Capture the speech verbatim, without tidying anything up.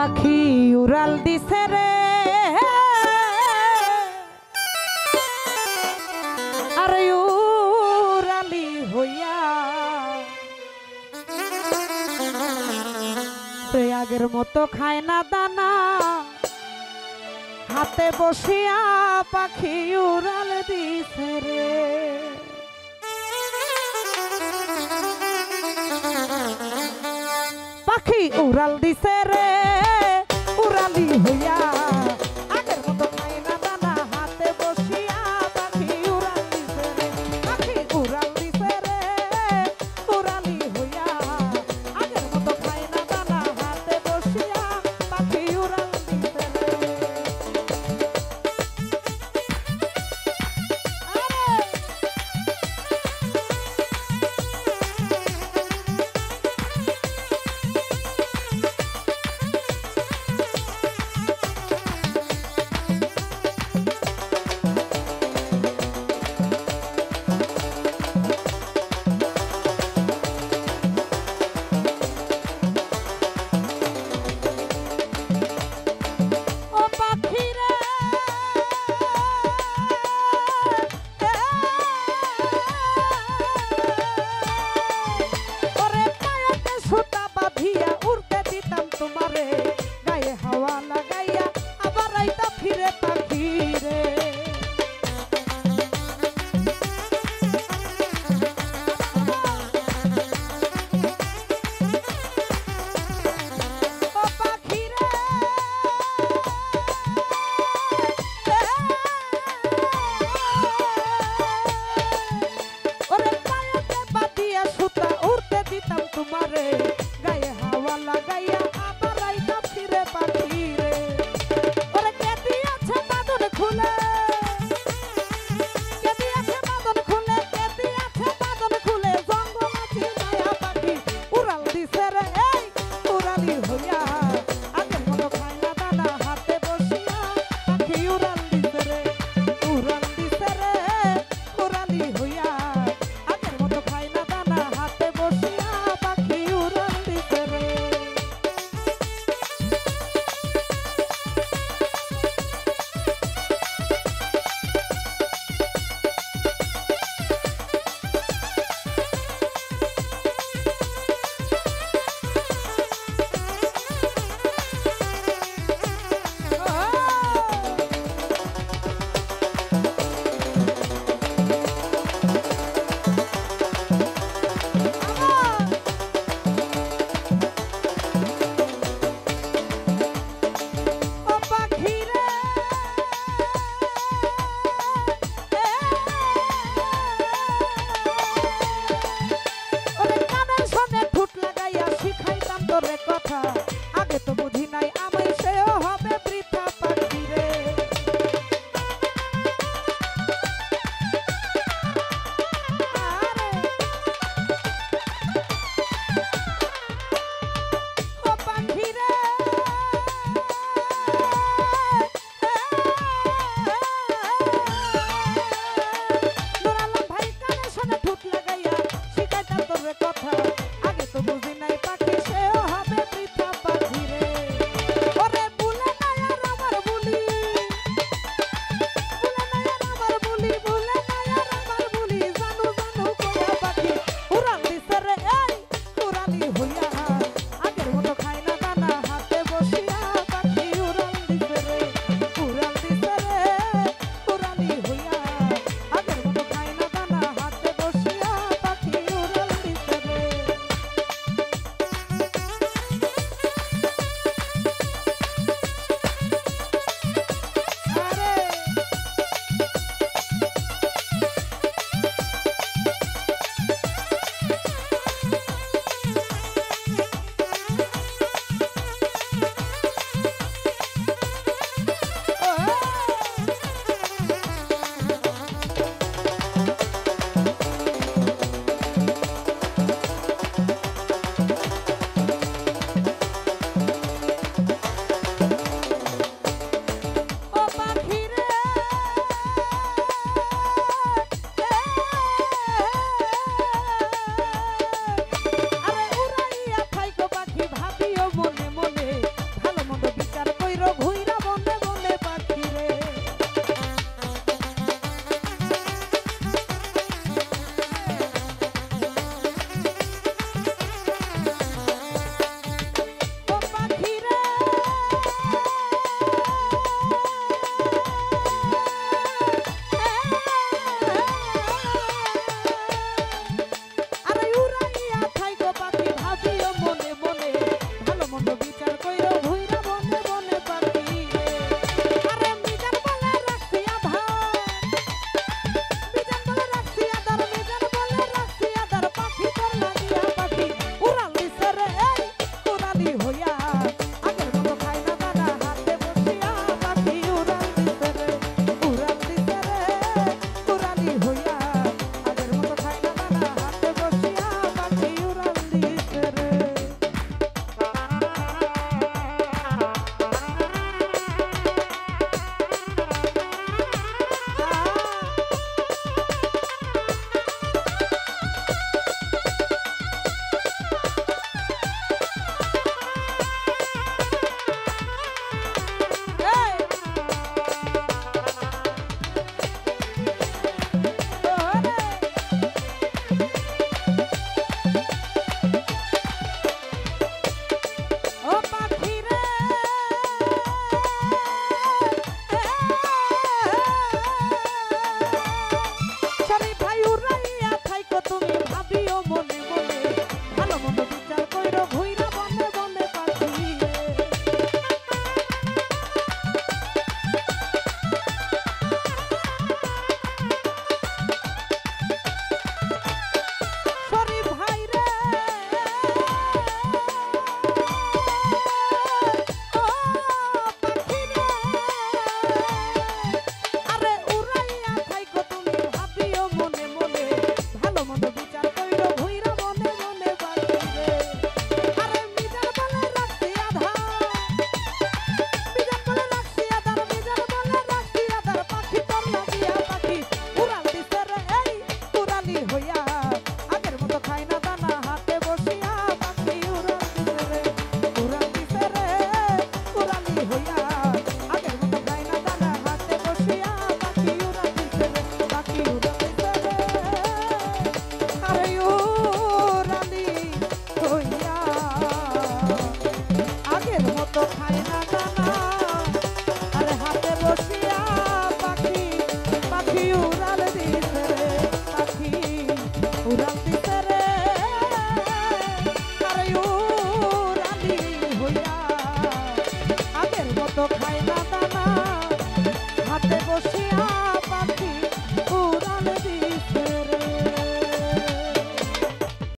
পাখি উড়াল দিছে রে আরে উড়ালি হইয়া সে আগের মতো খায় না দানা হাতে বসিয়া পাখি উড়াল দিছে রে পাখি উড়াল দিছে রে উড়ালি হইয়া আগের মতো খায় না দানা হাতে বসিয়া পাখি উড়াল দিছে রে পাখি উড়াল দিছে রে উড়ালি হইয়া আগের মতো খায় না দানা হাতে বসিয়া পাখি উড়াল দিছে রে Papa. তো খাই না দানা হাতে বসিয়া